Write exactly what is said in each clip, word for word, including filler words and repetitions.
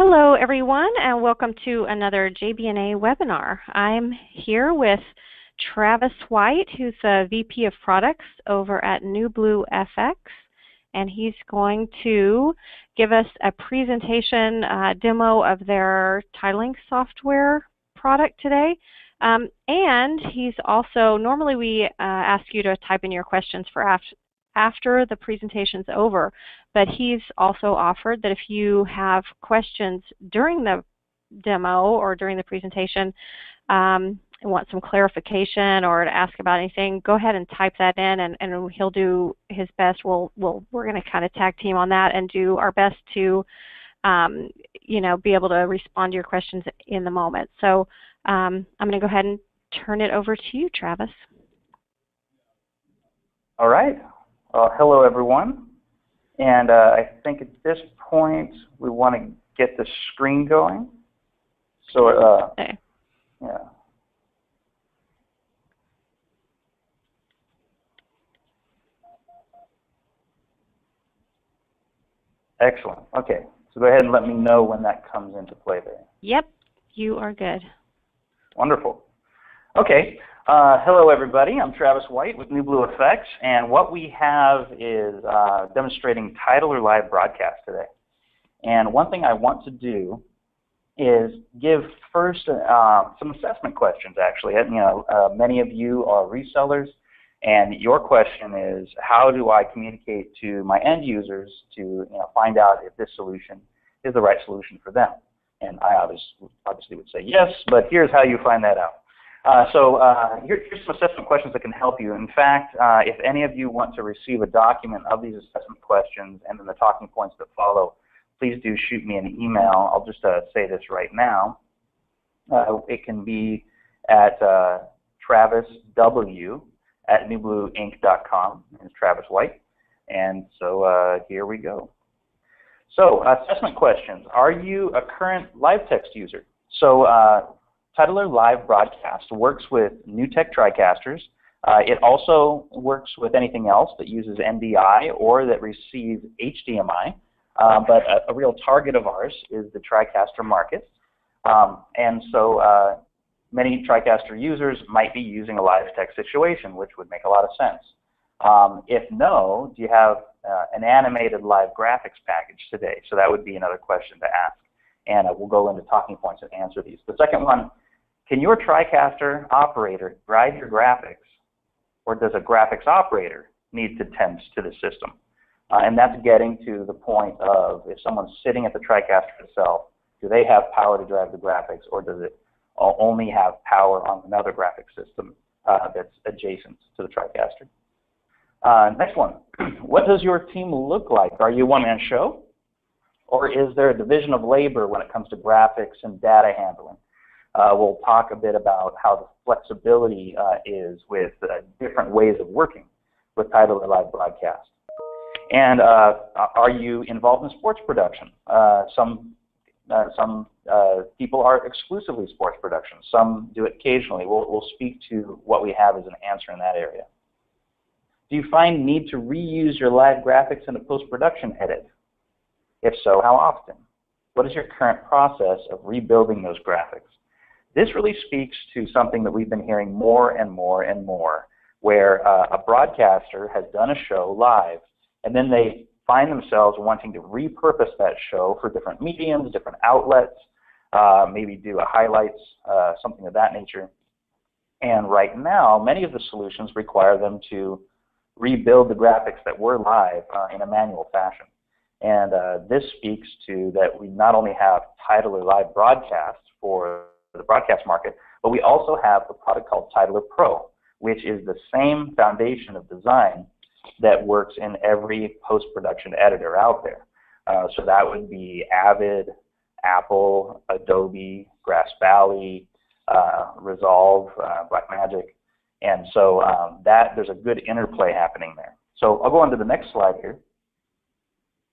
Hello everyone and welcome to another J B and A webinar. I'm here with Travis White, who's a V P of Products over at NewBlue F X, and he's going to give us a presentation uh, demo of their tiling software product today. Um, and he's also, normally we uh, ask you to type in your questions for after after the presentation's over, but he's also offered that if you have questions during the demo or during the presentation um, and want some clarification or to ask about anything, go ahead and type that in, and, and he'll do his best. We'll, we'll, we're going to kind of tag team on that and do our best to um, you know, be able to respond to your questions in the moment. So um, I'm going to go ahead and turn it over to you, Travis. All right. Uh, hello everyone, and uh, I think at this point we want to get the screen going. So, uh, okay. Yeah. Excellent. Okay, so go ahead and let me know when that comes into play there. Yep, you are good. Wonderful. Okay. Uh, hello everybody, I'm Travis White with NewBlue F X, and what we have is uh, demonstrating Titler Live Broadcast today. And one thing I want to do is give first uh, some assessment questions actually. You know, uh, many of you are resellers, and your question is, how do I communicate to my end users to you know, find out if this solution is the right solution for them? And I obviously, obviously would say yes, but here's how you find that out. Uh, so uh, here, here's some assessment questions that can help you. In fact, uh, if any of you want to receive a document of these assessment questions and then the talking points that follow, please do shoot me an email. I'll just uh, say this right now. Uh, it can be at uh, travis w at newblueinc dot com. It's Travis White. And so uh, here we go. So assessment questions. Are you a current LiveText user? So uh, Titler Live Broadcast works with NewTek TriCasters. Uh, it also works with anything else that uses N D I or that receives H D M I, uh, but a, a real target of ours is the TriCaster market. Um, and so uh, many TriCaster users might be using a LiveText situation, which would make a lot of sense. Um, if no, do you have uh, an animated live graphics package today? So that would be another question to ask. And uh, we'll go into talking points and answer these. The second one, can your TriCaster operator drive your graphics, or does a graphics operator need to tend to the system? Uh, and that's getting to the point of if someone's sitting at the TriCaster itself, do they have power to drive the graphics, or does it only have power on another graphics system uh, that's adjacent to the TriCaster? Uh, next one, what does your team look like? Are you one-man show, or is there a division of labor when it comes to graphics and data handling? Uh, we'll talk a bit about how the flexibility uh, is with uh, different ways of working with Titler Live Broadcast. And uh, are you involved in sports production? Uh, some uh, some uh, people are exclusively sports production. Some do it occasionally. We'll, we'll speak to what we have as an answer in that area. Do you find need to reuse your live graphics in a post-production edit? If so, how often? What is your current process of rebuilding those graphics? This really speaks to something that we've been hearing more and more and more, where uh, a broadcaster has done a show live, and then they find themselves wanting to repurpose that show for different mediums, different outlets, uh, maybe do a highlights, uh, something of that nature. And right now, many of the solutions require them to rebuild the graphics that were live uh, in a manual fashion. And uh, this speaks to that we not only have Titler Live Broadcast for the broadcast market, but we also have a product called Titler Pro, which is the same foundation of design that works in every post-production editor out there. Uh, so that would be Avid, Apple, Adobe, Grass Valley, uh, Resolve, uh, Blackmagic. And so um, that there's a good interplay happening there. So I'll go on to the next slide here.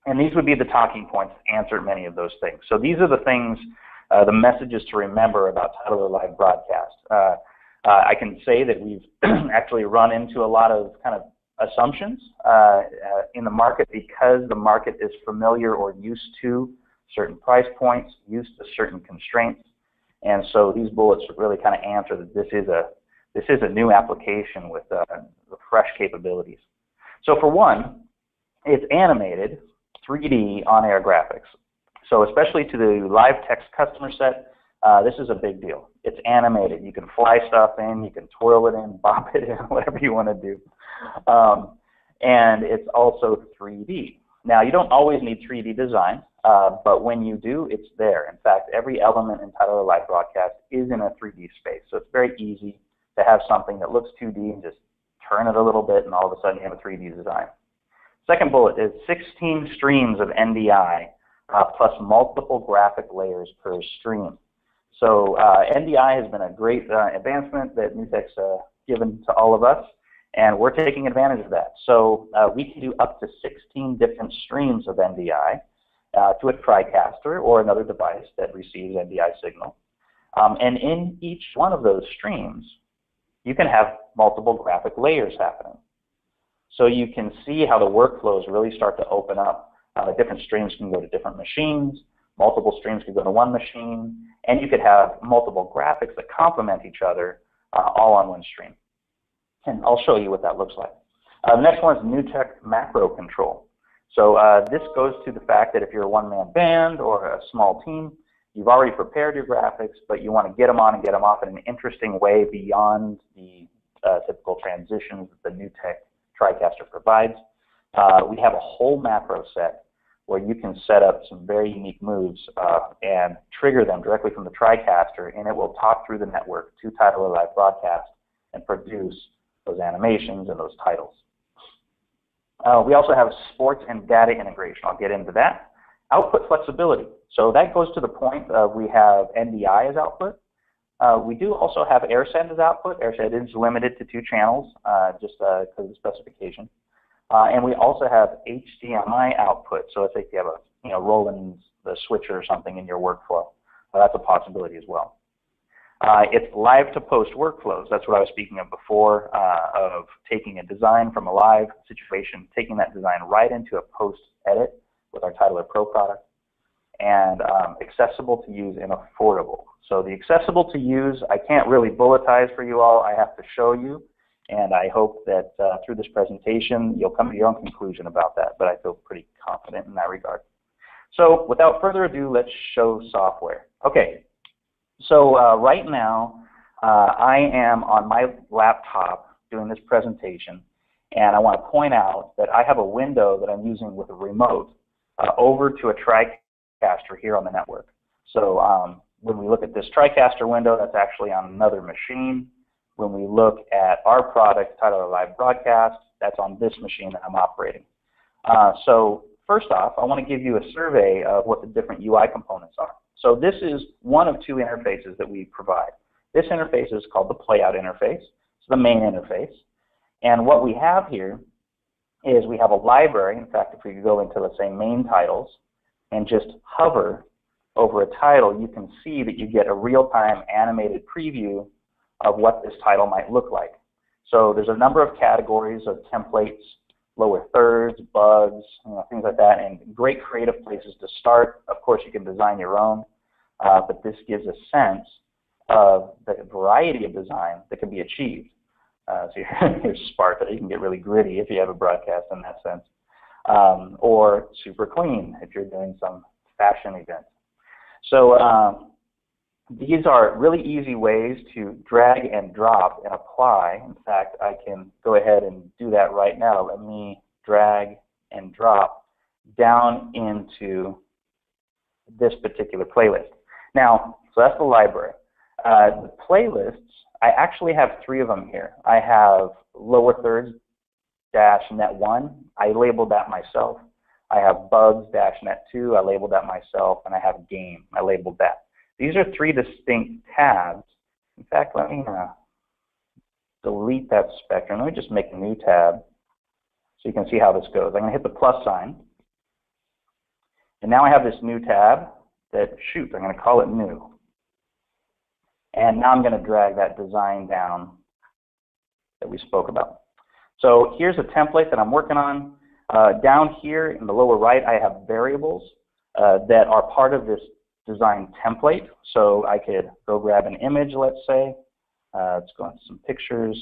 And these would be the talking points that answer many of those things. So these are the things, uh, the messages to remember about Titler Live Broadcast. Uh, uh, I can say that we've actually run into a lot of kind of assumptions uh, uh, in the market because the market is familiar or used to certain price points, used to certain constraints. And so these bullets really kind of answer that this is a this is a new application with uh, fresh capabilities. So for one, it's animated three D on-air graphics. So especially to the LiveText customer set, uh, this is a big deal. It's animated. You can fly stuff in, you can twirl it in, bop it in, whatever you want to do. Um, and it's also three D. Now, you don't always need three D design, uh, but when you do, it's there. In fact, every element in Titler Live Broadcast is in a three D space, so it's very easy to have something that looks two D and just turn it a little bit, and all of a sudden you have a three D design. Second bullet is sixteen streams of N D I uh, plus multiple graphic layers per stream. So uh, N D I has been a great uh, advancement that NewTek's uh, given to all of us, and we're taking advantage of that. So uh, we can do up to sixteen different streams of N D I uh, to a TriCaster or another device that receives N D I signal. Um, and in each one of those streams, you can have multiple graphic layers happening. So you can see how the workflows really start to open up. Uh, different streams can go to different machines, multiple streams can go to one machine, and you could have multiple graphics that complement each other uh, all on one stream. And I'll show you what that looks like. Uh, the next one is NewTek Macro Control. So uh, this goes to the fact that if you're a one-man band or a small team, you've already prepared your graphics, but you want to get them on and get them off in an interesting way beyond the uh, typical transitions that the NewTek TriCaster provides. Uh, we have a whole macro set where you can set up some very unique moves uh, and trigger them directly from the TriCaster, and it will talk through the network to Titler Live Broadcast and produce those animations and those titles. Uh, we also have sports and data integration. I'll get into that. Output flexibility. So that goes to the point of we have N D I as output. Uh, we do also have AirSend as output. AirSend is limited to two channels, uh, just because uh, of the specification. Uh, and we also have H D M I output. So let's say if you have a you know rolling the switcher or something in your workflow, well, that's a possibility as well. Uh, it's live to post workflows. That's what I was speaking of before, uh, of taking a design from a live situation, taking that design right into a post edit with our Titler Pro product, and um, accessible to use and affordable. So the accessible to use, I can't really bulletize for you all. I have to show you, and I hope that uh, through this presentation you'll come to your own conclusion about that, but I feel pretty confident in that regard. So without further ado, let's show software. Okay. So uh, right now, uh, I am on my laptop doing this presentation, and I want to point out that I have a window that I'm using with a remote uh, over to a TriCaster here on the network. So um, when we look at this TriCaster window, that's actually on another machine. When we look at our product, Titler Live Broadcast, that's on this machine that I'm operating. Uh, so first off, I want to give you a survey of what the different U I components are. So this is one of two interfaces that we provide. This interface is called the playout interface. It's the main interface. And what we have here is we have a library. In fact, if we go into, let's say, main titles and just hover over a title, you can see that you get a real-time animated preview of what this title might look like. So there's a number of categories of templates, lower thirds, bugs, you know, things like that, and great creative places to start. Of course, you can design your own, uh, but this gives a sense of the variety of design that can be achieved. Uh, so you're, you're sparse, you can get really gritty if you have a broadcast in that sense, um, or super clean if you're doing some fashion event. So um, these are really easy ways to drag and drop and apply. In fact, I can go ahead and do that right now. Let me drag and drop down into this particular playlist. Now, so that's the library. Uh, the playlists, I actually have three of them here. I have lower thirds dash net one. I labeled that myself. I have bugs dash net two. I labeled that myself. And I have game. I labeled that. These are three distinct tabs. In fact, let me uh, delete that spectrum. Let me just make a new tab so you can see how this goes. I'm going to hit the plus sign. And now I have this new tab that, shoot, I'm going to call it new. And now I'm going to drag that design down that we spoke about. So here's a template that I'm working on. Uh, down here in the lower right, I have variables. uh, that are part of this design template. So I could go grab an image, let's say. Uh, let's go into some pictures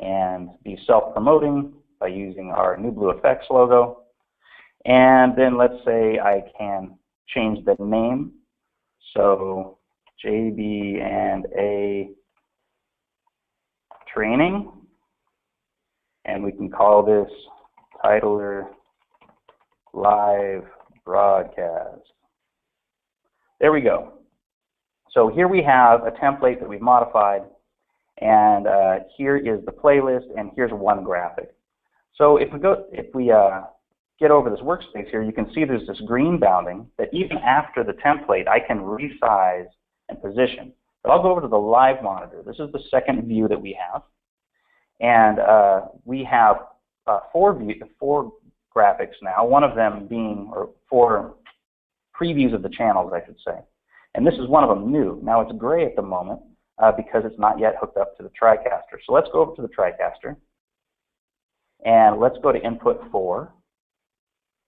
and be self-promoting by using our NewBlue F X logo. And then let's say I can change the name. So J B and A training, and we can call this Titler Live Broadcast. There we go. So here we have a template that we've modified, and uh, here is the playlist, and here's one graphic. So if we go, if we uh, get over this workspace here, you can see there's this green bounding that even after the template, I can resize and position. But I'll go over to the live monitor. This is the second view that we have, and uh, we have uh, four view, four graphics now. One of them being, or four previews of the channels, I should say. And this is one of them new. Now it's gray at the moment uh, because it's not yet hooked up to the TriCaster. So let's go over to the TriCaster, and let's go to input four,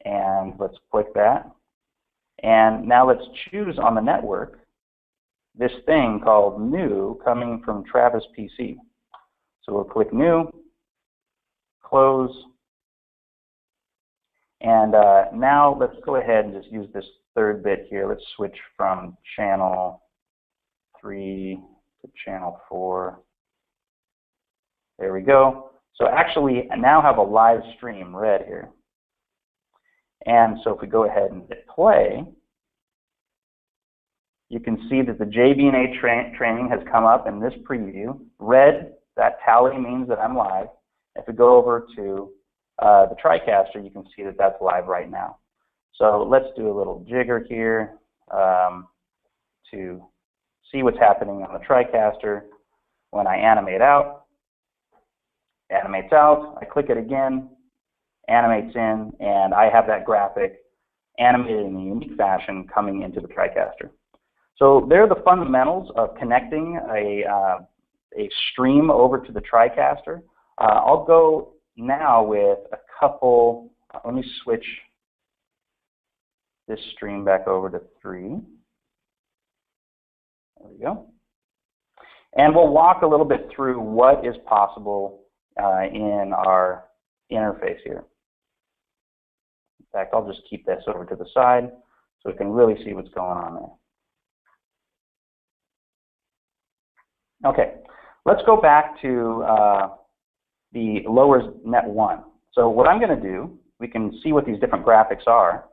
and let's click that. And now let's choose on the network this thing called new coming from Travis P C. So we'll click new, close, and uh, now let's go ahead and just use this third bit here. Let's switch from channel three to channel four. There we go. So actually I now have a live stream red here. And so if we go ahead and hit play, you can see that the J B and A tra training has come up in this preview. Red, that tally means that I'm live. If we go over to uh, the TriCaster, you can see that that's live right now. So let's do a little jigger here um, to see what's happening on the TriCaster. When I animate out, animates out, I click it again, animates in, and I have that graphic animated in a unique fashion coming into the TriCaster. So there are the fundamentals of connecting a, uh, a stream over to the TriCaster. Uh, I'll go now with a couple, let me switch this stream back over to three. There we go. And we'll walk a little bit through what is possible uh, in our interface here. In fact, I'll just keep this over to the side so we can really see what's going on there. Okay, let's go back to uh, the lower net one. So what I'm going to do, we can see what these different graphics are.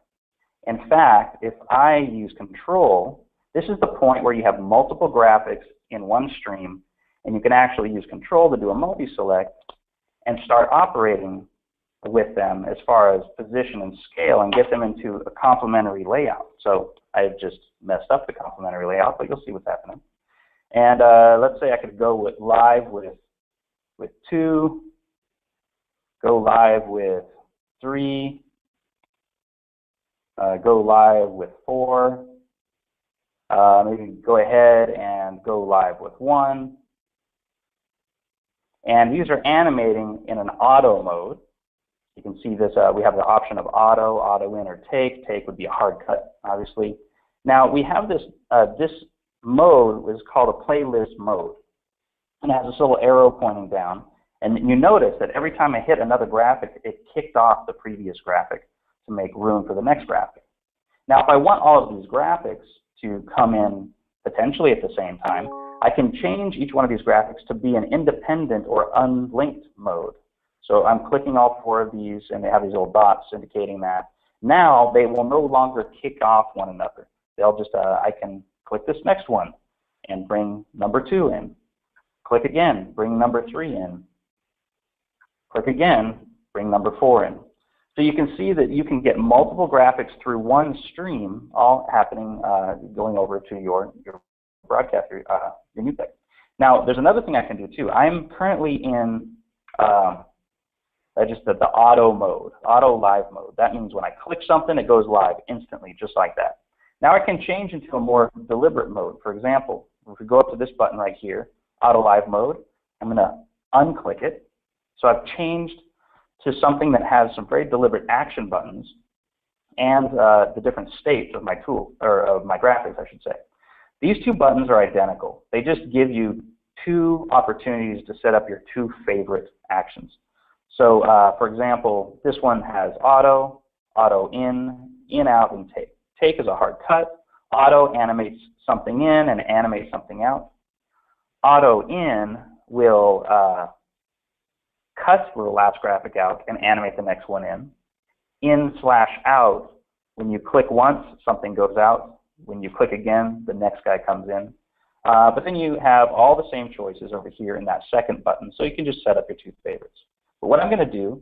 In fact, if I use control, this is the point where you have multiple graphics in one stream, and you can actually use control to do a multi-select and start operating with them as far as position and scale and get them into a complementary layout. So I just messed up the complementary layout, but you'll see what's happening. And uh, let's say I could go with live with with two, go live with three, uh, go live with four, uh, maybe go ahead and go live with one. And these are animating in an auto mode. You can see this, uh, we have the option of auto, auto in, or take. Take would be a hard cut, obviously. Now we have this, uh, this mode is called a playlist mode, and it has this little arrow pointing down, and you notice that every time I hit another graphic, it kicked off the previous graphic to make room for the next graphic. Now if I want all of these graphics to come in potentially at the same time, I can change each one of these graphics to be an independent or unlinked mode. So I'm clicking all four of these, and they have these little dots indicating that now they will no longer kick off one another. They'll just, uh, I can click this next one and bring number two in. Click again, bring number three in. Click again, bring number four in. So you can see that you can get multiple graphics through one stream, all happening, uh, going over to your, your broadcast, uh, your NewTek. Now, there's another thing I can do too. I'm currently in uh, just the, the auto mode, auto live mode. That means when I click something, it goes live instantly, just like that. Now I can change into a more deliberate mode. For example, if we go up to this button right here, Auto Live Mode, I'm going to unclick it. So I've changed to something that has some very deliberate action buttons, and uh, the different states of my tool, or of my graphics, I should say. These two buttons are identical. They just give you two opportunities to set up your two favorite actions. So, uh, for example, this one has auto, auto in, in out, and take. Take is a hard cut. Auto animates something in and animates something out. Auto in will uh, cut the elapsed graphic out and animate the next one in. In slash out, when you click once, something goes out. When you click again, the next guy comes in. Uh, but then you have all the same choices over here in that second button, so you can just set up your two favorites. But what I'm going to do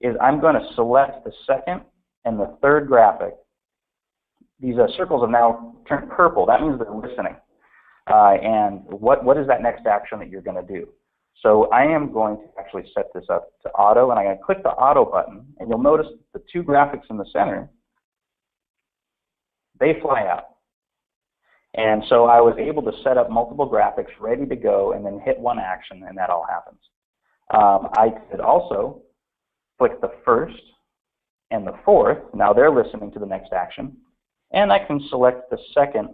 is I'm going to select the second and the third graphic. These uh, circles have now turned purple. That means they're listening. Uh, and what, what is that next action that you're going to do? So I am going to actually set this up to auto, and I'm going to click the auto button, and you'll notice the two graphics in the center, they fly out. And so I was able to set up multiple graphics ready to go and then hit one action, and that all happens. Um, I could also click the first and the fourth. Now they're listening to the next action. And I can select the second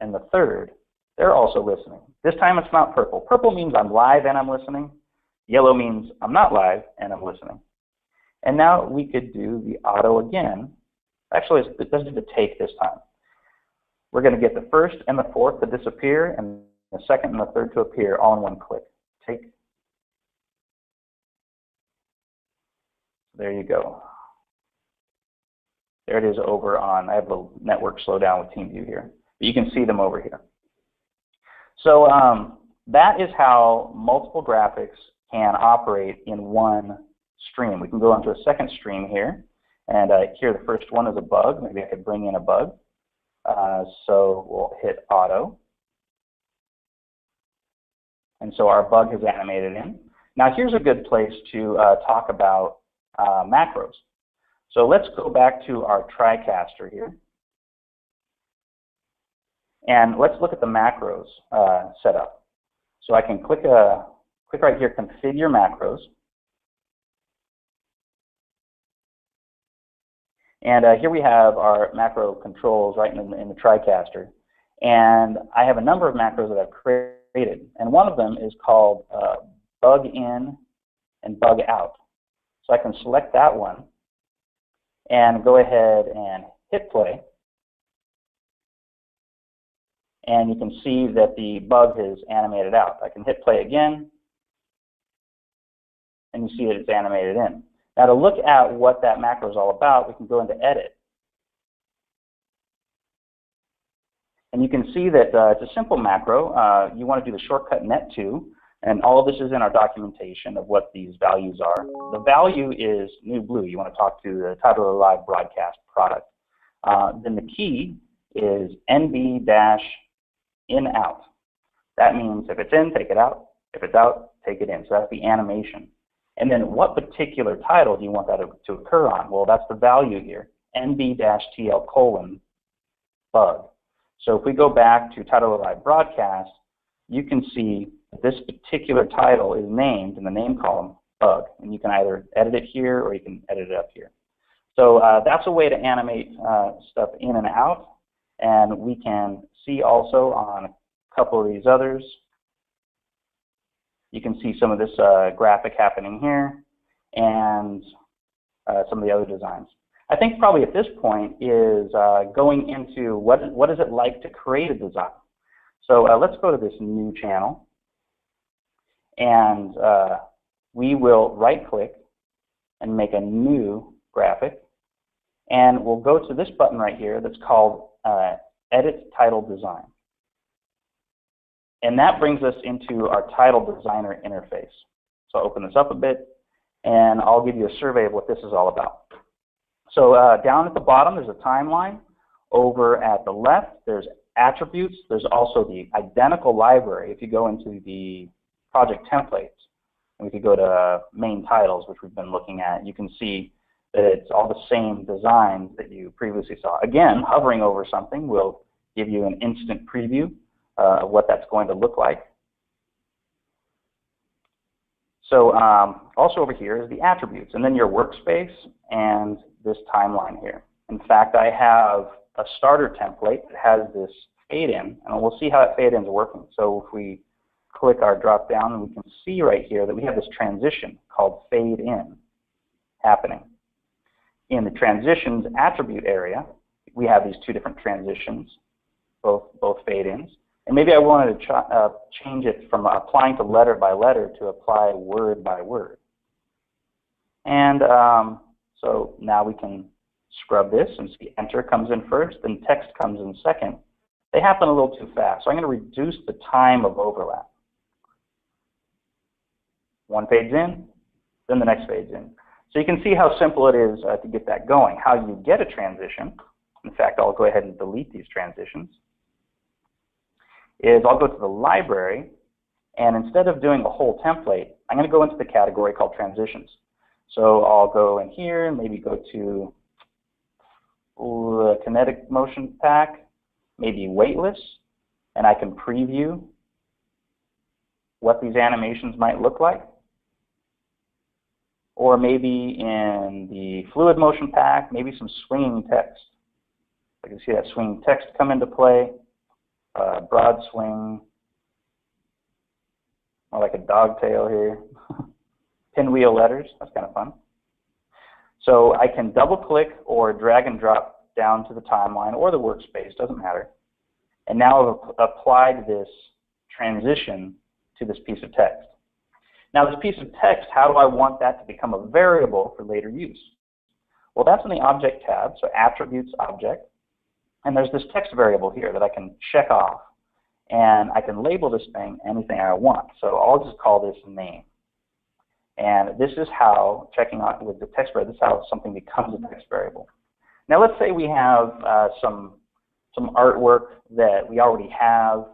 and the third. They're also listening. This time it's not purple. Purple means I'm live and I'm listening. Yellow means I'm not live and I'm listening. And now we could do the auto again. Actually, let's do the take this time. We're going to get the first and the fourth to disappear and the second and the third to appear all in one click. Take. There you go. There it is over on, I have a little network slowdown with TeamView here. But you can see them over here. So um, that is how multiple graphics can operate in one stream. We can go onto a second stream here. And uh, here the first one is a bug. Maybe I could bring in a bug. Uh, so we'll hit auto. And so our bug has animated in. Now here's a good place to uh, talk about uh, macros. So let's go back to our TriCaster here. And let's look at the macros uh, setup. So I can click, a, click right here, configure macros. And uh, here we have our macro controls right in the, in the TriCaster. And I have a number of macros that I've created. And one of them is called uh, bug in and bug out. So I can select that one and go ahead and hit play. And you can see that the bug is animated out. I can hit play again, and you see that it's animated in. Now to look at what that macro is all about, we can go into edit. And you can see that uh, it's a simple macro. Uh, you want to do the shortcut net two, and all of this is in our documentation of what these values are. The value is NewBlue. You want to talk to the Titler Live Broadcast product. Uh, then the key is N B in out. That means if it's in, take it out. If it's out, take it in. So that's the animation. And then what particular title do you want that to occur on? Well, that's the value here, N B T L colon bug. So if we go back to Titler Live Broadcast, you can see this particular title is named in the name column bug. And you can either edit it here or you can edit it up here. So uh, that's a way to animate uh, stuff in and out. And we can see also on a couple of these others. You can see some of this uh, graphic happening here and uh, some of the other designs. I think probably at this point is uh, going into what, what is it like to create a design. So uh, let's go to this new channel. And uh, we will right click and make a new graphic. And we'll go to this button right here that's called uh, Edit Title Design. And that brings us into our Title Designer interface. So I'll open this up a bit, and I'll give you a survey of what this is all about. So uh, down at the bottom, there's a timeline. Over at the left, there's attributes. There's also the identical library. If you go into the project templates, and we could go to main titles, which we've been looking at, you can see that it's all the same designs that you previously saw. Again, hovering over something will give you an instant preview Uh, what that's going to look like. So um, also over here is the attributes, and then your workspace and this timeline here. In fact, I have a starter template that has this fade in, and we'll see how that fade in is working. So if we click our drop down, and we can see right here that we have this transition called fade in happening. In the transitions attribute area, we have these two different transitions, both both fade ins. And maybe I wanted to ch uh, change it from applying to letter by letter to apply word by word. And um, so now we can scrub this and see enter comes in first, then text comes in second. They happen a little too fast, so I'm going to reduce the time of overlap. One fades in, then the next fades in. So you can see how simple it is uh, to get that going, how you get a transition. In fact, I'll go ahead and delete these transitions. Is I'll go to the library, and instead of doing a whole template, I'm going to go into the category called transitions. So I'll go in here and maybe go to the kinetic motion pack, maybe weightless, and I can preview what these animations might look like. Or maybe in the fluid motion pack, maybe some swinging text. I can see that swinging text come into play, uh, broad swing, more like a dog tail here, pinwheel letters, that's kind of fun. So I can double click or drag and drop down to the timeline or the workspace, doesn't matter. And now I've applied this transition to this piece of text. Now this piece of text, how do I want that to become a variable for later use? Well, that's in the object tab, so attributes object, and there's this text variable here that I can check off, and I can label this thing anything I want. So I'll just call this name, and this is how checking on with the text variable. This is how something becomes a text variable. Now let's say we have uh, some some artwork that we already have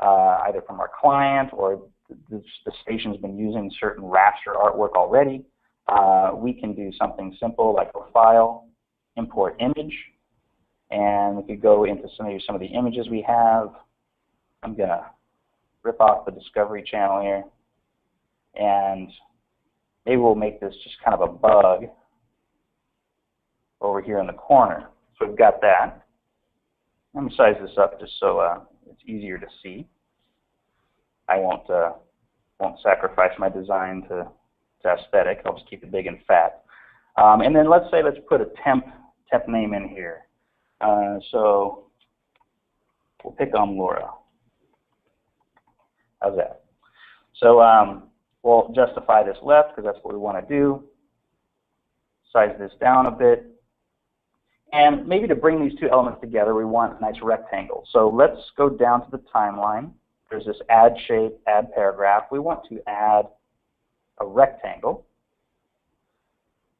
uh, either from our client or the, the station's been using certain raster artwork already. Uh, we can do something simple like a file, import image, and we could go into some of, some of the images we have. I'm going to rip off the Discovery Channel here, and maybe we'll make this just kind of a bug over here in the corner. So we've got that. Let me size this up just so uh, it's easier to see. I won't uh, won't sacrifice my design to, to aesthetic. I'll just keep it big and fat. Um, and then let's say let's put a temp temp name in here. Uh, so we'll pick on Laura. How's that? So um, we'll justify this left because that's what we want to do. Size this down a bit, and maybe to bring these two elements together, we want a nice rectangle. So let's go down to the timeline. There's this add shape, add paragraph. We want to add a rectangle.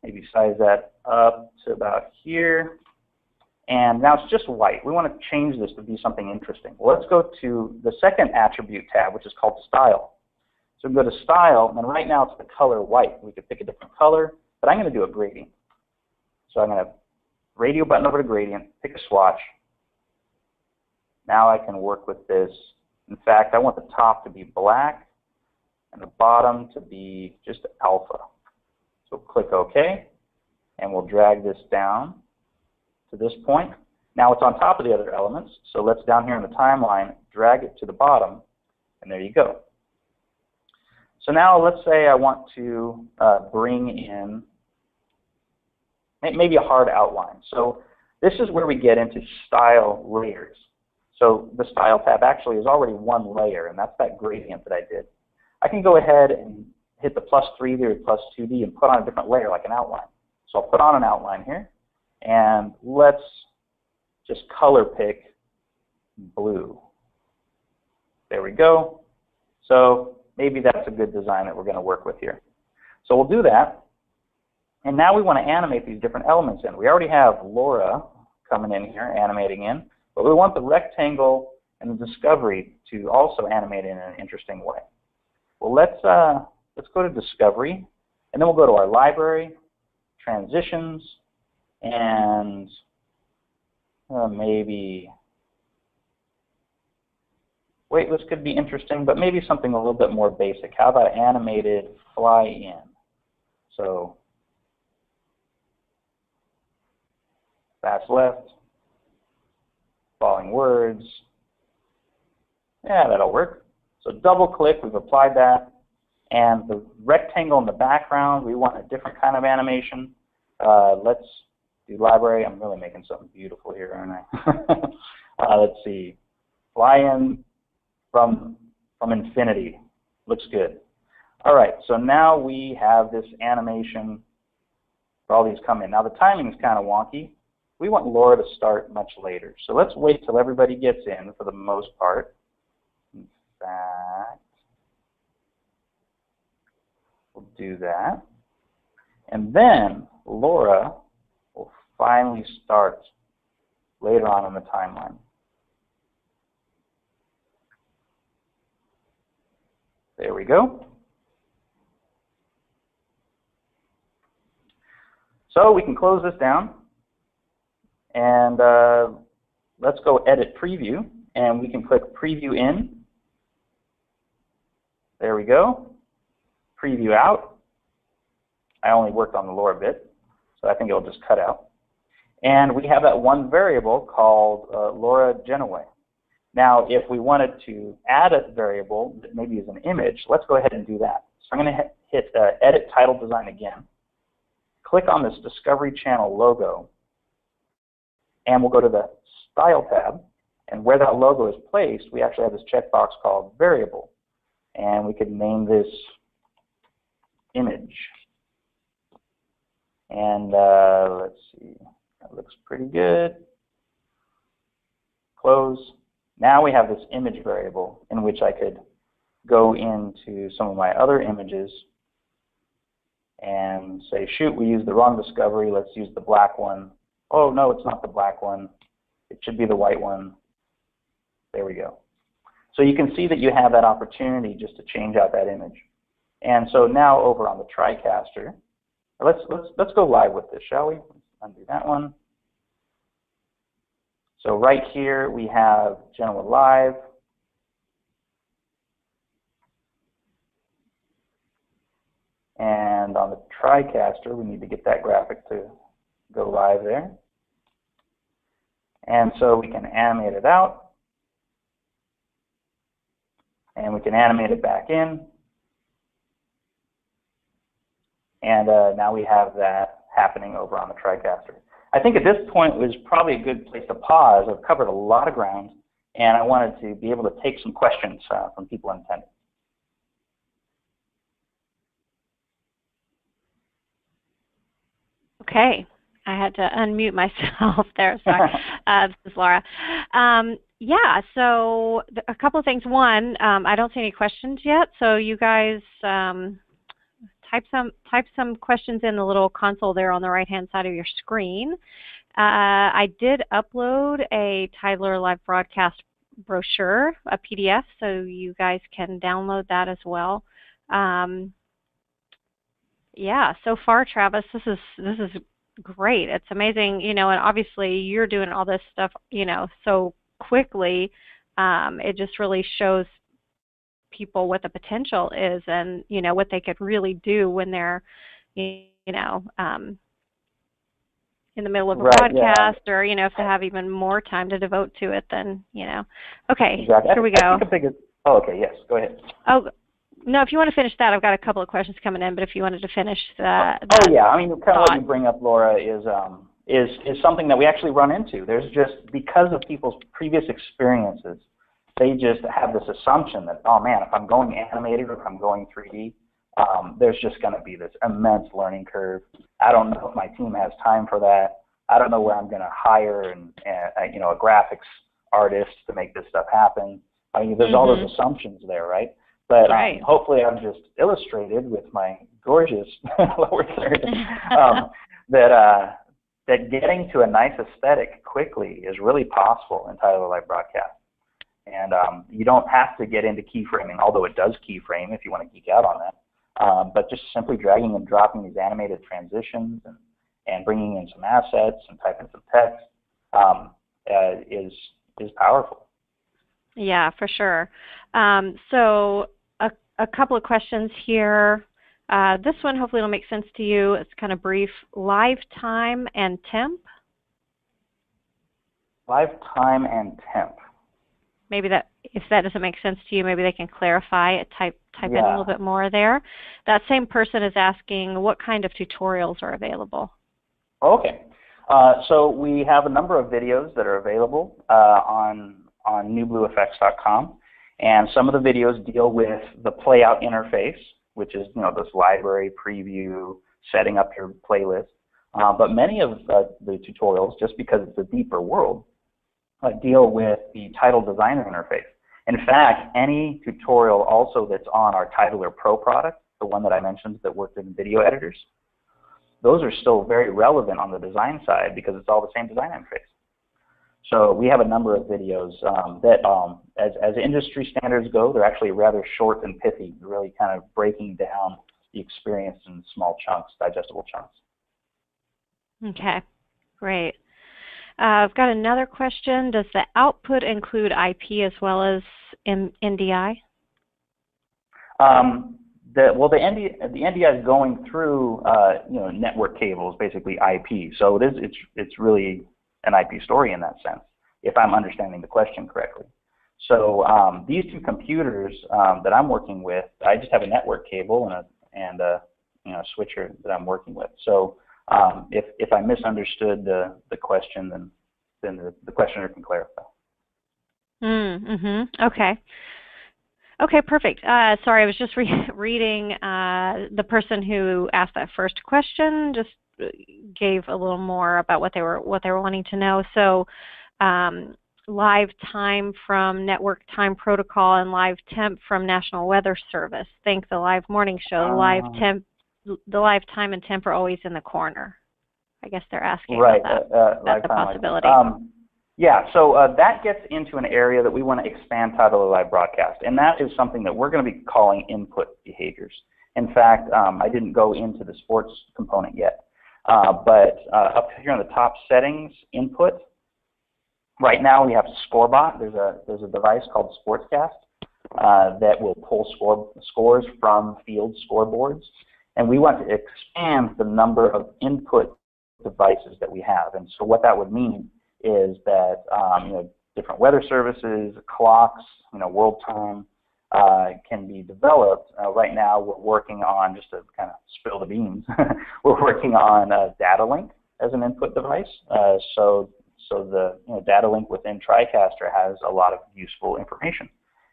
Maybe size that up to about here. And now it's just white. We want to change this to be something interesting. Well, let's go to the second attribute tab, which is called style. So we go to style, and right now it's the color white. We could pick a different color, but I'm going to do a gradient. So I'm going to radio button over to gradient, pick a swatch. Now I can work with this. In fact, I want the top to be black and the bottom to be just alpha. So click OK, and we'll drag this down to this point. Now it's on top of the other elements, so let's down here in the timeline, drag it to the bottom, and there you go. So now let's say I want to uh, bring in maybe a hard outline. So this is where we get into style layers. So the style tab actually is already one layer, and that's that gradient that I did. I can go ahead and hit the plus three D or plus two D and put on a different layer like an outline. So I'll put on an outline here, and let's just color pick blue. There we go. So maybe that's a good design that we're going to work with here. So we'll do that, and now we want to animate these different elements in. We already have Laura coming in here, animating in. But we want the rectangle and the discovery to also animate in an interesting way. Well, let's uh, let's go to discovery, and then we'll go to our library, transitions, and uh, maybe weightless could be interesting, but maybe something a little bit more basic. How about animated fly in? So Fast left, following words. Yeah, that'll work. So double click, we've applied that. And the rectangle in the background, we want a different kind of animation. Uh, let's do library. I'm really making something beautiful here, aren't I? uh, let's see. Fly in from, from infinity. Looks good. All right, so now we have this animation for all these come in. Now the timing is kind of wonky. We want Laura to start much later. So let's wait till everybody gets in for the most part. In fact, we'll do that. And then Laura will finally start later on in the timeline. There we go. So we can close this down. And uh, let's go edit preview. And we can click preview in. There we go. Preview out. I only worked on the lower bit, so I think it'll just cut out. And we have that one variable called uh, Laura Genoway. Now, if we wanted to add a variable that maybe is an image, let's go ahead and do that. So I'm going to hit uh, Edit Title Design again. Click on this Discovery Channel logo, and we'll go to the Style tab. And where that logo is placed, we actually have this checkbox called Variable. And we could name this Image. And uh, let's see, that looks pretty good. Close. Now we have this image variable in which I could go into some of my other images and say, shoot, we used the wrong discovery. Let's use the black one. Oh, no, it's not the black one. It should be the white one. There we go. So you can see that you have that opportunity just to change out that image. And so now over on the TriCaster, let's, let's, let's go live with this, shall we? Let's undo that one. So right here we have Genoa Live. And on the TriCaster, we need to get that graphic to go live there. And so we can animate it out. And we can animate it back in. And uh, now we have that happening over on the TriCaster. I think at this point was probably a good place to pause. I've covered a lot of ground, and I wanted to be able to take some questions uh, from people in attendance. Okay, I had to unmute myself there. Sorry, uh, this is Laura. Um, yeah, so a couple of things. One, um, I don't see any questions yet, so you guys um, Type some, type some questions in the little console there on the right-hand side of your screen. Uh, I did upload a Titler Live Broadcast brochure, a P D F, so you guys can download that as well. Um, yeah, so far, Travis, this is this is great. It's amazing, you know, and obviously you're doing all this stuff, you know, so quickly. Um, it just really shows people what the potential is, and you know what they could really do when they're, you know, um, in the middle of a right, broadcast, yeah. Or you know, if they have even more time to devote to it, then you know. Okay, exactly. Here we go. I think biggest, oh, okay. Yes, go ahead. Oh, no. If you want to finish that, I've got a couple of questions coming in, but if you wanted to finish that. Oh, that oh yeah, I mean, kind of what you bring up, Laura, is um, is is something that we actually run into. There's just because of people's previous experiences. They just have this assumption that, oh man, if I'm going animated or if I'm going three D, um, there's just going to be this immense learning curve. I don't know if my team has time for that. I don't know where I'm going to hire and, and you know a graphics artist to make this stuff happen. I mean, there's mm-hmm. all those assumptions there, right? But right. Um, hopefully, I've just illustrated with my gorgeous lower third um, that uh, that getting to a nice aesthetic quickly is really possible in Titler Live Broadcast. And um, you don't have to get into keyframing, although it does keyframe if you want to geek out on that. Um, but just simply dragging and dropping these animated transitions and, and bringing in some assets and typing some text um, uh, is is powerful. Yeah, for sure. Um, so a, a couple of questions here. Uh, this one hopefully will make sense to you. It's kind of brief. Live time and temp. Live time and temp. Maybe that, if that doesn't make sense to you, maybe they can clarify it, type, type yeah. in a little bit more there. That same person is asking what kind of tutorials are available. Okay. Uh, so we have a number of videos that are available uh, on, on new blue f x dot com. And some of the videos deal with the playout interface, which is, you know, this library preview, setting up your playlist. Uh, but many of uh, the tutorials, just because it's a deeper world, uh, deal with the Title Designer interface. In fact, any tutorial also that's on our Titler Pro product, the one that I mentioned that worked in video editors, those are still very relevant on the design side because it's all the same design interface. So we have a number of videos um, that, um, as, as industry standards go, they're actually rather short and pithy, really kind of breaking down the experience in small chunks, digestible chunks. Okay, great. Uh, I've got another question. Does the output include I P as well as N D I? Um, the, well, the N D I is going through uh, you know, network cables, basically I P. So it is it's it's really an I P story in that sense, if I'm understanding the question correctly. So um, these two computers um, that I'm working with, I just have a network cable and a and a you know switcher that I'm working with. So um, if if I misunderstood the the question, then then the, the questioner can clarify. Mm-hmm. Okay. Okay, perfect. Uh, sorry, I was just re reading uh, the person who asked that first question. Just gave a little more about what they were what they were wanting to know. So um, live time from Network Time Protocol and live temp from National Weather Service. Think the live morning show. Uh, live temp, the live time and temp are always in the corner. I guess they're asking right, about that. Uh, uh, That's a possibility. Um, yeah. So uh, that gets into an area that we want to expand Titler Live Broadcast, and that is something that we're going to be calling input behaviors. In fact, um, I didn't go into the sports component yet. Uh, but uh, up here on the top settings, input, right now we have Scorebot. There's a, there's a device called Sportscast uh, that will pull score, scores from field scoreboards. And we want to expand the number of input devices that we have. And so what that would mean is that um, you know, different weather services, clocks, you know, world time uh, can be developed. Uh, right now we're working on, just to kind of spill the beans, we're working on a data link as an input device. Uh, so so the you know, data link within TriCaster has a lot of useful information.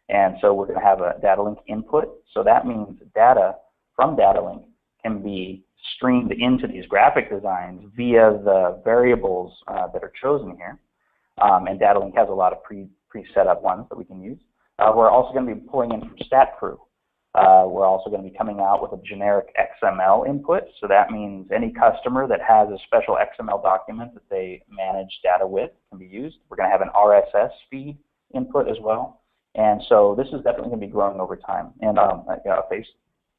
And so we're going to have a data link input. So that means data from data link can be streamed into these graphic designs via the variables uh, that are chosen here. Um, and data link has a lot of pre, pre-set up ones that we can use. Uh, we're also going to be pulling in from StatCrew. Uh, we're also going to be coming out with a generic X M L input. So that means any customer that has a special X M L document that they manage data with can be used. We're going to have an R S S feed input as well. And so this is definitely going to be growing over time. And um, a, face,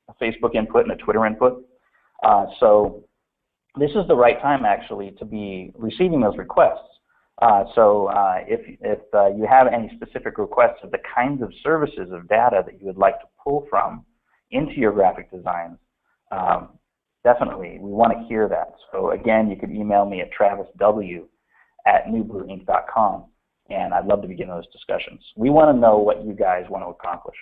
a Facebook input and a Twitter input. Uh, so this is the right time, actually, to be receiving those requests. Uh, so uh, if, if uh, you have any specific requests of the kinds of services of data that you would like to pull from into your graphic designs, um, definitely we want to hear that. So again, you can email me at travis w at new blue inc dot com, and I'd love to begin those discussions. We want to know what you guys want to accomplish.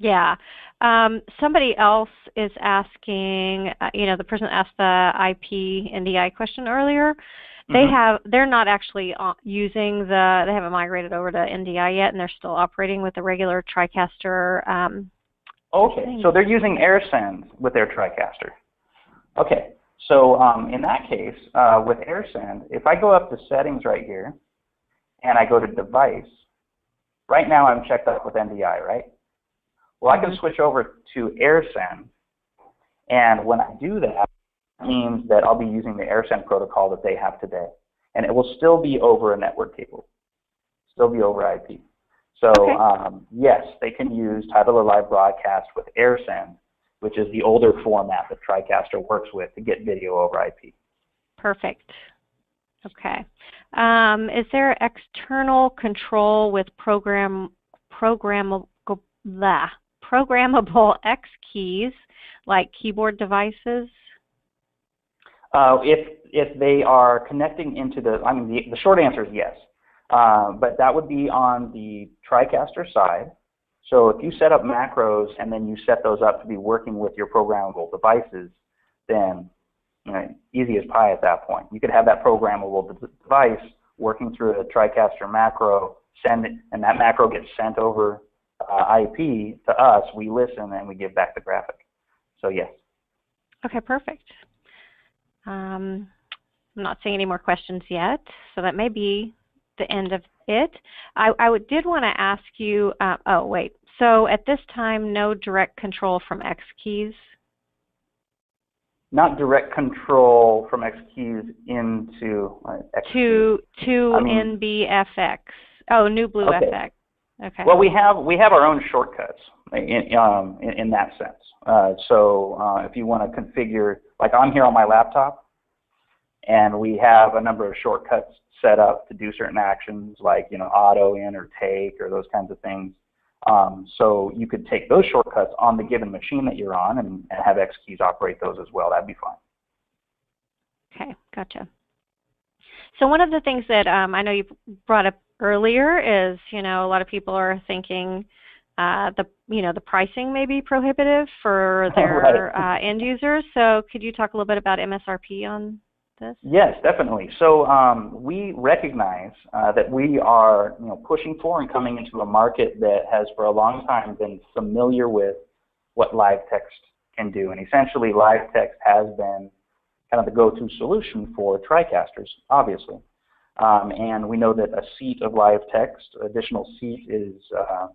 Yeah. Um, somebody else is asking, uh, you know, the person asked the I P and N D I question earlier. They have, they're not actually using the, they haven't migrated over to N D I yet, and they're still operating with the regular TriCaster. Um, okay, thing. So they're using AirSend with their TriCaster. Okay, so um, in that case, uh, with AirSend, if I go up to settings right here, and I go to device, right now I'm checked up with N D I, right? Well, I can switch over to AirSend, and when I do that, means that I'll be using the AirSend protocol that they have today, and it will still be over a network cable, still be over I P. So okay. um, yes, they can use Titler Live Broadcast with AirSend, which is the older format that TriCaster works with to get video over I P. Perfect. Okay. Um, is there external control with program programmable programmable X keys like keyboard devices? Uh, if if they are connecting into the, I mean, the, the short answer is yes. Uh, but that would be on the TriCaster side. So if you set up macros and then you set those up to be working with your programmable devices, then you know, easy as pie at that point. You could have that programmable device working through a TriCaster macro, send it, and that macro gets sent over uh, I P to us. We listen and we give back the graphic. So yes. Okay, perfect. Um, I'm not seeing any more questions yet, so that may be the end of it. I, I would, did want to ask you, uh, oh wait, so at this time, no direct control from X keys? Not direct control from X keys into uh, X to, keys. To I mean, N B F X. Oh, NewBlue okay. F X. Okay. Well, we have we have our own shortcuts in um, in, in that sense. Uh, so uh, if you want to configure, like I'm here on my laptop, and we have a number of shortcuts set up to do certain actions, like you know auto in or take or those kinds of things. Um, so you could take those shortcuts on the given machine that you're on, and, and have X keys operate those as well. That'd be fine. Okay, gotcha. So one of the things that um, I know you brought up earlier is, you know, a lot of people are thinking uh, the, you know, the pricing may be prohibitive for their right. uh, end users. So could you talk a little bit about M S R P on this? Yes, definitely. So um, we recognize uh, that we are, you know, pushing for and coming into a market that has for a long time been familiar with what LiveText can do, and essentially LiveText has been kind of the go-to solution for TriCasters, obviously. Um, and we know that a seat of LiveText, additional seat is uh,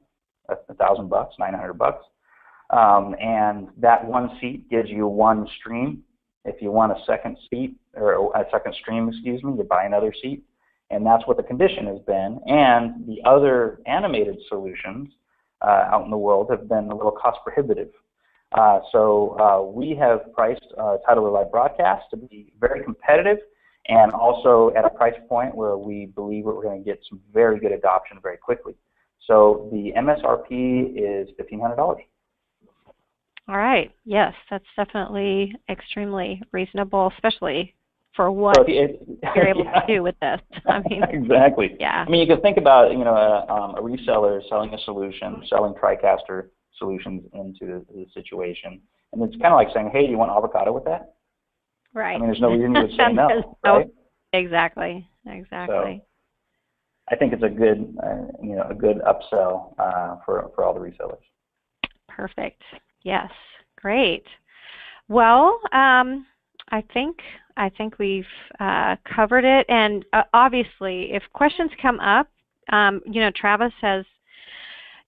a thousand bucks, nine hundred bucks, um, and that one seat gives you one stream. If you want a second seat or a second stream, excuse me, you buy another seat, and that's what the condition has been. And the other animated solutions uh, out in the world have been a little cost prohibitive. Uh, so uh, we have priced uh, Titler Live Broadcast to be very competitive, and also at a price point where we believe we're going to get some very good adoption very quickly. So the M S R P is fifteen hundred dollars. All right. Yes, that's definitely extremely reasonable, especially for what so it, you're able yeah. to do with this. I mean, exactly. Yeah. I mean, you can think about, you know, a, um, a reseller selling a solution, selling TriCaster solutions into the, the situation, and it's kind of like saying, "Hey, do you want avocado with that?" Right. I mean, there's no reason you would say no, right? Exactly. Exactly. So I think it's a good, uh, you know, a good upsell uh, for for all the resellers. Perfect. Yes. Great. Well, um, I think I think we've uh, covered it, and uh, obviously, if questions come up, um, you know, Travis has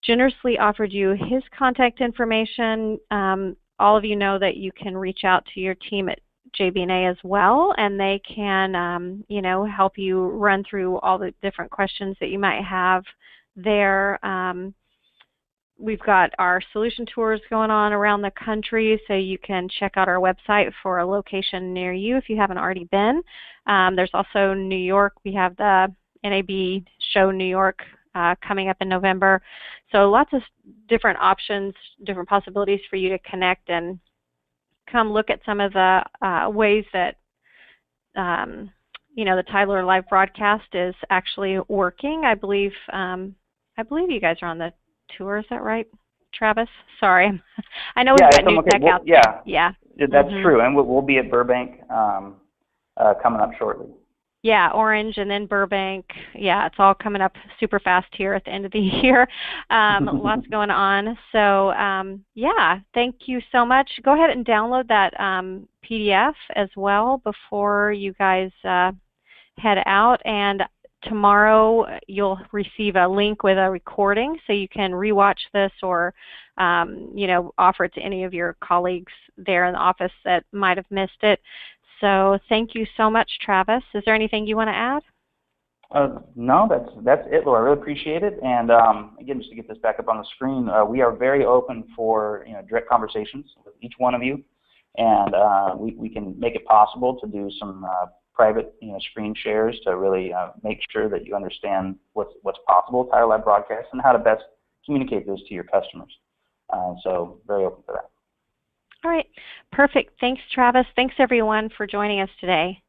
generously offered you his contact information. Um, all of you know that you can reach out to your team at J B and A as well, and they can, um, you know, help you run through all the different questions that you might have there. Um, we've got our solution tours going on around the country, so you can check out our website for a location near you if you haven't already been. Um, there's also New York. We have the N A B show New York uh, coming up in November. So lots of different options, different possibilities for you to connect and come look at some of the uh, ways that um, you know the Titler Live Broadcast is actually working. I believe um, I believe you guys are on the tour. Is that right, Travis? Sorry, I know we've yeah, got new okay. tech we'll, out there. Yeah, yeah, that's mm-hmm. true. And we'll, we'll be at Burbank um, uh, coming up shortly. Yeah, Orange and then Burbank. Yeah, it's all coming up super fast here at the end of the year. Um, lots going on. So, um, yeah, thank you so much. Go ahead and download that um, P D F as well before you guys uh, head out. And tomorrow you'll receive a link with a recording so you can rewatch this or, um, you know, offer it to any of your colleagues there in the office that might have missed it. So thank you so much, Travis. Is there anything you want to add? Uh, no, that's that's it, Laura. I really appreciate it. And um, again, just to get this back up on the screen, uh, we are very open for you know direct conversations with each one of you, and uh, we we can make it possible to do some uh, private you know screen shares to really uh, make sure that you understand what's what's possible with Titler Live Broadcast and how to best communicate this to your customers. Uh, so very open for that. All right. Perfect. Thanks, Travis. Thanks, everyone, for joining us today.